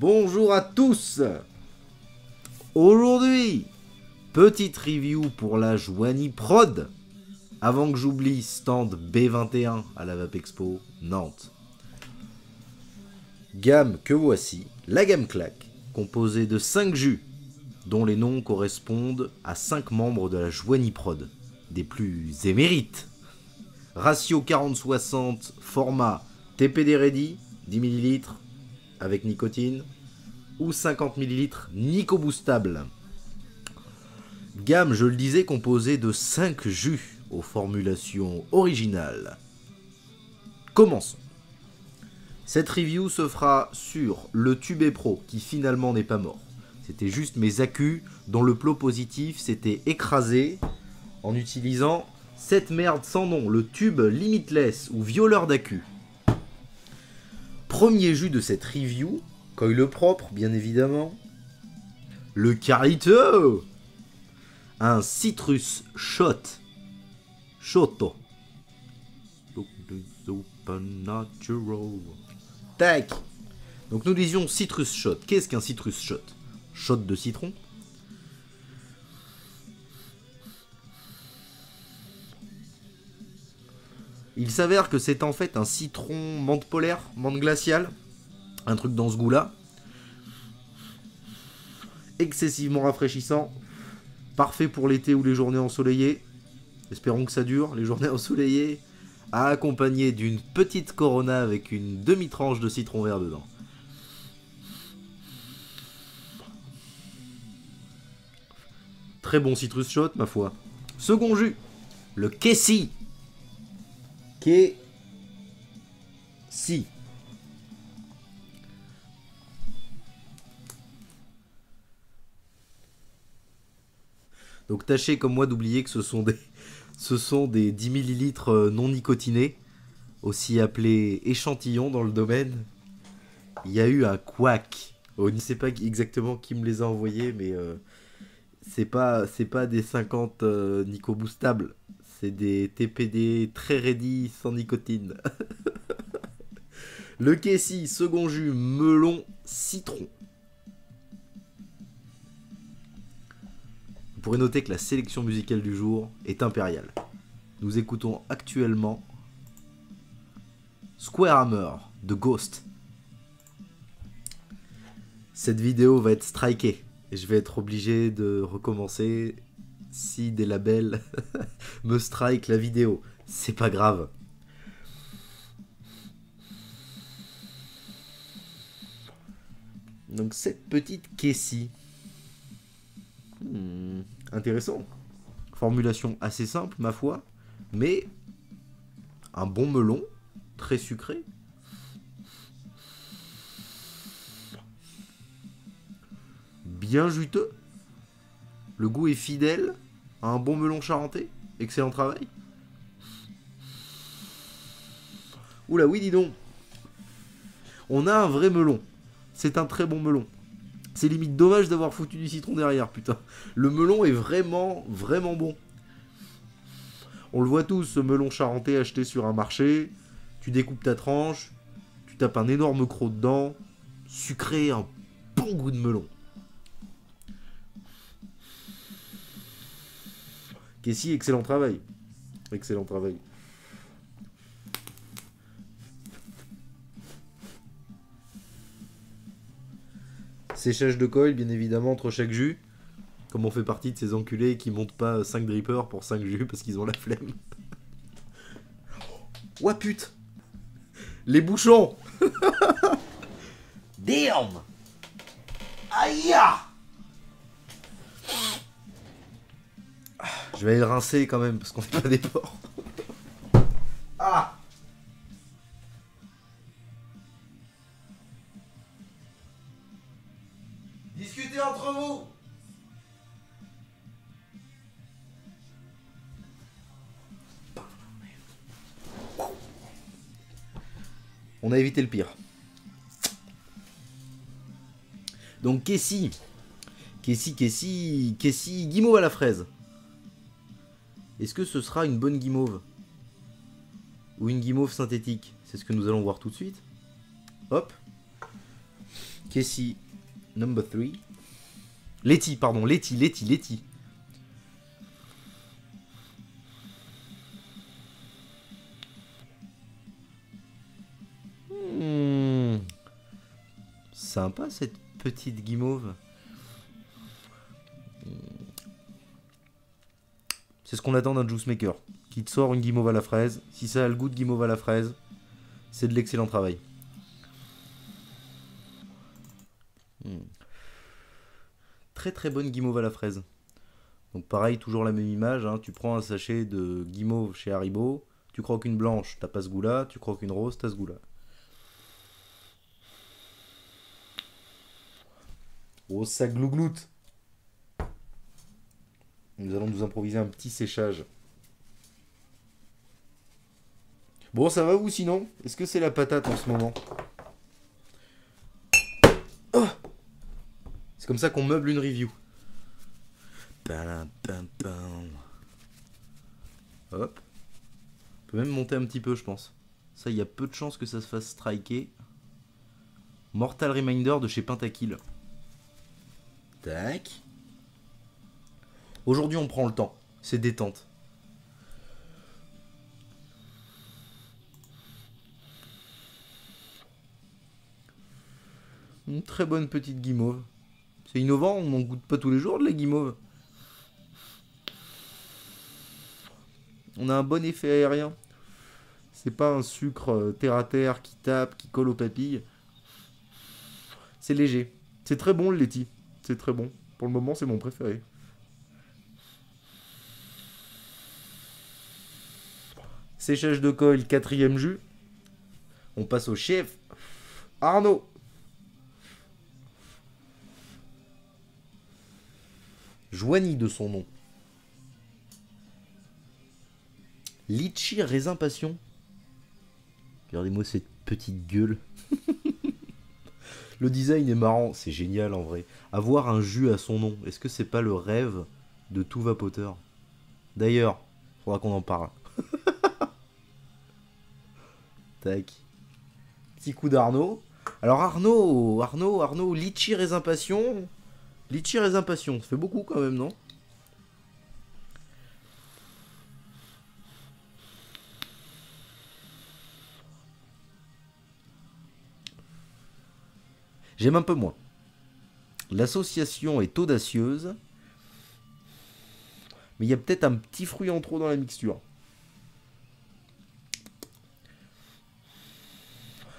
Bonjour à tous. Aujourd'hui, petite review pour la Jouany Prod. Avant que j'oublie, stand B21 à la Vape Expo Nantes. Gamme que voici, la gamme KLLAK, composée de 5 jus, dont les noms correspondent à 5 membres de la Jouany Prod, des plus émérites. Ratio 40-60, format TPD Ready, 10 ml avec nicotine, ou 50 ml Nico Boostable. Gamme, je le disais, composée de 5 jus aux formulations originales. Commençons. Cette review se fera sur le tube Pro, qui finalement n'est pas mort. C'était juste mes accus dont le plot positif s'était écrasé en utilisant cette merde sans nom, le tube Limitless ou violeur d'accu. Premier jus de cette review, coil propre bien évidemment, le Karlito, un citrus shot, shoto, supernatural. Tac. Donc nous disions citrus shot. Qu'est-ce qu'un citrus shot? Shot de citron. Il s'avère que c'est en fait un citron menthe polaire, menthe glaciale, un truc dans ce goût-là. Excessivement rafraîchissant, parfait pour l'été ou les journées ensoleillées. Espérons que ça dure, les journées ensoleillées, à accompagner d'une petite Corona avec une demi-tranche de citron vert dedans. Très bon citrus shot, ma foi. Second jus, le Kessy. Kessy. Donc tâchez comme moi d'oublier que ce sont des 10 ml non nicotinés, aussi appelés échantillons dans le domaine. Il y a eu un couac. Oh, je ne sais pas exactement qui me les a envoyés, mais c'est pas des 50 Nico Boostables. C'est des TPD très ready sans nicotine. Le Kessy, second jus, melon, citron. Vous pourrez noter que la sélection musicale du jour est impériale. Nous écoutons actuellement Square Hammer de Ghost. Cette vidéo va être strikée et je vais être obligé de recommencer si des labels me strike la vidéo. C'est pas grave. Donc cette petite Kessy. Intéressant. Formulation assez simple, ma foi, mais un bon melon, très sucré. Bien juteux. Le goût est fidèle à un bon melon charentais. Excellent travail. Oula, oui, dis donc. On a un vrai melon. C'est un très bon melon. C'est limite dommage d'avoir foutu du citron derrière, putain. Le melon est vraiment, vraiment bon. On le voit tous, ce melon charentais acheté sur un marché. Tu découpes ta tranche, tu tapes un énorme croc dedans, sucré, un bon goût de melon. Kessy, excellent travail. Excellent travail. Séchage de coil, bien évidemment, entre chaque jus. Comme on fait partie de ces enculés qui montent pas 5 drippers pour 5 jus parce qu'ils ont la flemme. Ouah pute. Les bouchons. Damn. Aïe. Je vais aller le rincer quand même parce qu'on fait pas des porcs. Ah. Discutez entre vous. On a évité le pire. Donc Kessy, guimauve à la fraise. Est-ce que ce sera une bonne guimauve? Ou une guimauve synthétique? C'est ce que nous allons voir tout de suite. Hop. Kessy, number 3. Lety, pardon, Lety. Sympa cette petite guimauve. C'est ce qu'on attend d'un juice maker qui te sort une guimauve à la fraise. Si ça a le goût de guimauve à la fraise, c'est de l'excellent travail. Très très bonne guimauve à la fraise. Donc pareil, toujours la même image, hein. Tu prends un sachet de guimauve chez Haribo, tu croques une blanche, t'as pas ce goût là, tu croques une rose, t'as ce goût là. Oh, ça glougloute. Nous allons nous improviser un petit séchage. Bon, ça va vous sinon? Est-ce que c'est la patate en ce moment? Oh, c'est comme ça qu'on meuble une review. Hop. On peut même monter un petit peu, je pense. Ça, il y a peu de chances que ça se fasse striker. Mortal Reminder de chez Pentakill. Tac. Aujourd'hui, on prend le temps. C'est détente. Une très bonne petite guimauve. C'est innovant, on n'en goûte pas tous les jours de la guimauve. On a un bon effet aérien. C'est pas un sucre terre à terre qui tape, qui colle aux papilles. C'est léger. C'est très bon le Lety. C'est très bon. Pour le moment, c'est mon préféré. Séchage de coil, quatrième jus. On passe au chef. Arno. Jouany de son nom. Litchi, raisin passion. Regardez-moi cette petite gueule. Le design est marrant, c'est génial en vrai. Avoir un jus à son nom, est-ce que c'est pas le rêve de tout vapoteur? D'ailleurs, faudra qu'on en parle. Tac. Petit coup d'Arnaud. Alors Arnaud, litchi raisin passion. Litchi raisin passion, ça fait beaucoup quand même, non? J'aime un peu moins. L'association est audacieuse. Mais il y a peut-être un petit fruit en trop dans la mixture.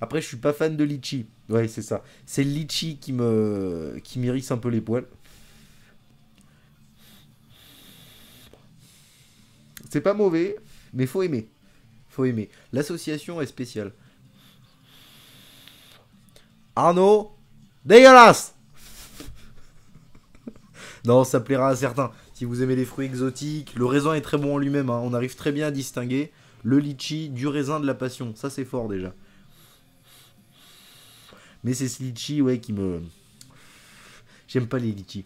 Après, je suis pas fan de litchi. Ouais, c'est ça. C'est le litchi qui m'irrisse un peu les poils. C'est pas mauvais, mais faut aimer. Faut aimer. L'association est spéciale. Arnaud, dégueulasse. Non, ça plaira à certains. Si vous aimez les fruits exotiques, le raisin est très bon en lui-même, hein. On arrive très bien à distinguer le litchi du raisin de la passion. Ça, c'est fort déjà. Mais c'est ce litchi, ouais, qui me... J'aime pas les litchis.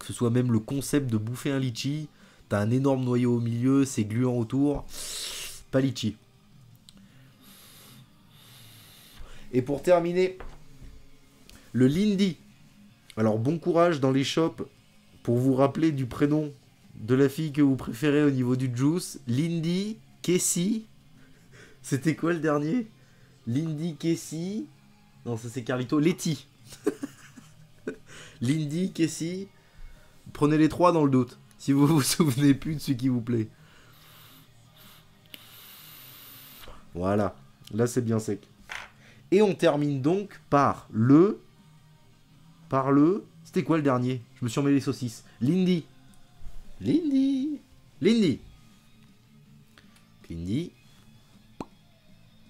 Que ce soit même le concept de bouffer un litchi. T'as un énorme noyau au milieu, c'est gluant autour. Pas litchi. Et pour terminer, le Lindy. Alors bon courage dans les shops pour vous rappeler du prénom de la fille que vous préférez au niveau du juice. Lindy, Kessy. C'était quoi le dernier? Lindy, Kessy... Non, ça c'est Karlito. Lety. Lindy, Kessy. Prenez les trois dans le doute. Si vous vous souvenez plus de ce qui vous plaît. Voilà. Là c'est bien sec. Et on termine donc par le... C'était quoi le dernier? Je me suis remis les saucisses. Lindy. Lindy.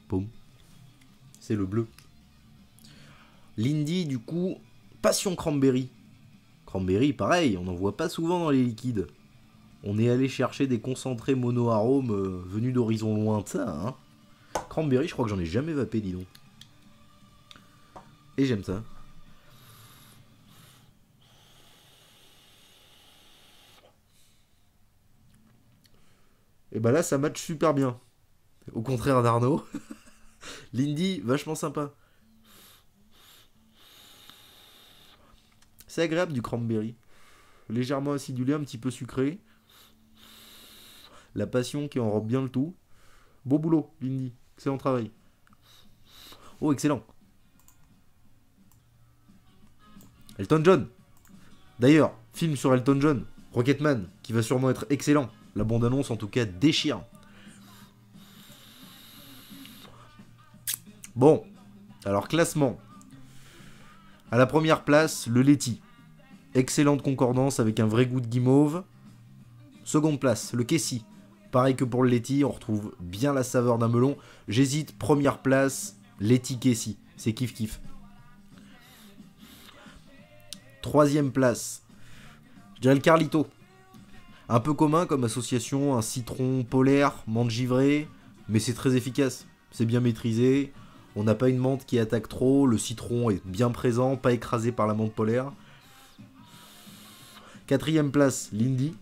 Poum. C'est le bleu. Lindy, du coup, passion cranberry. Cranberry, pareil, on n'en voit pas souvent dans les liquides. On est allé chercher des concentrés monoarômes venus d'horizons lointains. Hein. Cranberry, je crois que j'en ai jamais vapé, dis donc. Et j'aime ça. Et bah là, ça match super bien. Au contraire d'Arnaud. Lindy, vachement sympa. C'est agréable du cranberry. Légèrement acidulé, un petit peu sucré. La passion qui enrobe bien le tout. Beau boulot, Lindy. Excellent travail. Oh, excellent. Elton John. D'ailleurs, film sur Elton John. Rocketman, qui va sûrement être excellent. La bande-annonce, en tout cas, déchire. Bon. Alors, classement. À la première place, le Lety. Excellente concordance avec un vrai goût de guimauve. Seconde place, le Kessy. Pareil que pour le Lety, on retrouve bien la saveur d'un melon. J'hésite, première place, Lety Kessy. C'est kiff kiff. Troisième place, je dirais le Karlito. Un peu commun comme association, un citron polaire, menthe givrée, mais c'est très efficace. C'est bien maîtrisé, on n'a pas une menthe qui attaque trop, le citron est bien présent, pas écrasé par la menthe polaire. Quatrième place, Lindy.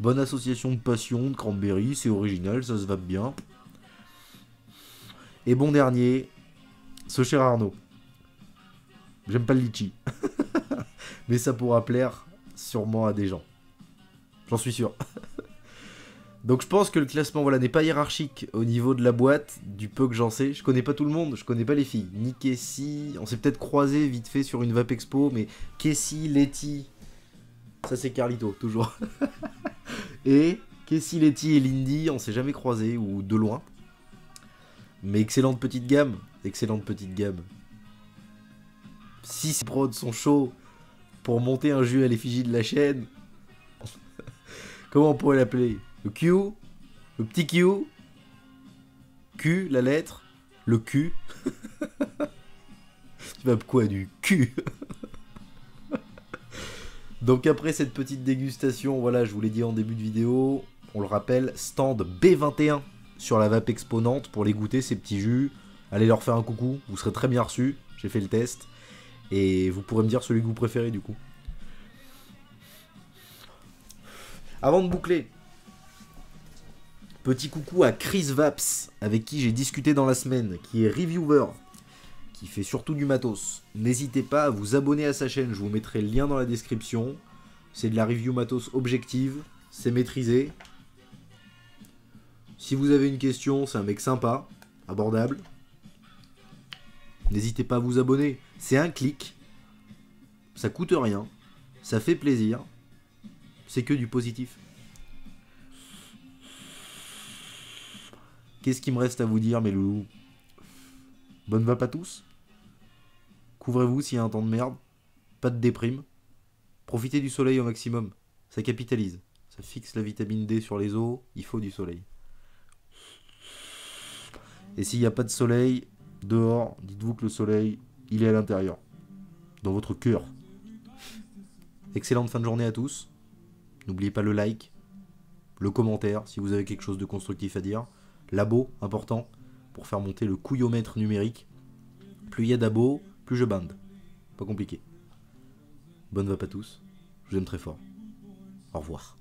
Bonne association de passion, de cranberry, c'est original, ça se va bien. Et bon dernier, ce cher Arno. J'aime pas le litchi. Mais ça pourra plaire sûrement à des gens. J'en suis sûr. Donc je pense que le classement voilà, n'est pas hiérarchique au niveau de la boîte, du peu que j'en sais. Je connais pas tout le monde, je connais pas les filles. Ni Kessy, on s'est peut-être croisé vite fait sur une Vape Expo, mais Kessy, Lety, ça c'est Karlito, toujours. Et Kessy, Lety et Lindy, on s'est jamais croisé ou de loin. Mais excellente petite gamme, excellente petite gamme. Si ces prods sont chauds pour monter un jus à l'effigie de la chaîne, comment on pourrait l'appeler? Le Q, le petit Q, Q, la lettre, le Q. Tu vas quoi du Q? Donc après cette petite dégustation, voilà, je vous l'ai dit en début de vidéo, on le rappelle, stand B21 sur la Vape Expo Nantes pour les goûter ces petits jus. Allez leur faire un coucou, vous serez très bien reçus, j'ai fait le test. Et vous pourrez me dire celui que vous préférez du coup. Avant de boucler, petit coucou à Chris Vaps, avec qui j'ai discuté dans la semaine, qui est reviewer, qui fait surtout du matos. N'hésitez pas à vous abonner à sa chaîne, je vous mettrai le lien dans la description. C'est de la review matos objective, c'est maîtrisé. Si vous avez une question, c'est un mec sympa, abordable. N'hésitez pas à vous abonner, c'est un clic, ça coûte rien, ça fait plaisir, c'est que du positif. Qu'est-ce qu'il me reste à vous dire mes loulous? Bonne vape à tous, couvrez-vous s'il y a un temps de merde, pas de déprime, profitez du soleil au maximum, ça capitalise, ça fixe la vitamine D sur les os, il faut du soleil. Et s'il n'y a pas de soleil, dehors, dites-vous que le soleil, il est à l'intérieur, dans votre cœur. Excellente fin de journée à tous. N'oubliez pas le like, le commentaire, si vous avez quelque chose de constructif à dire. L'abo, important, pour faire monter le couillomètre numérique. Plus il y a d'abos, plus je bande. Pas compliqué. Bonne vape à tous, je vous aime très fort. Au revoir.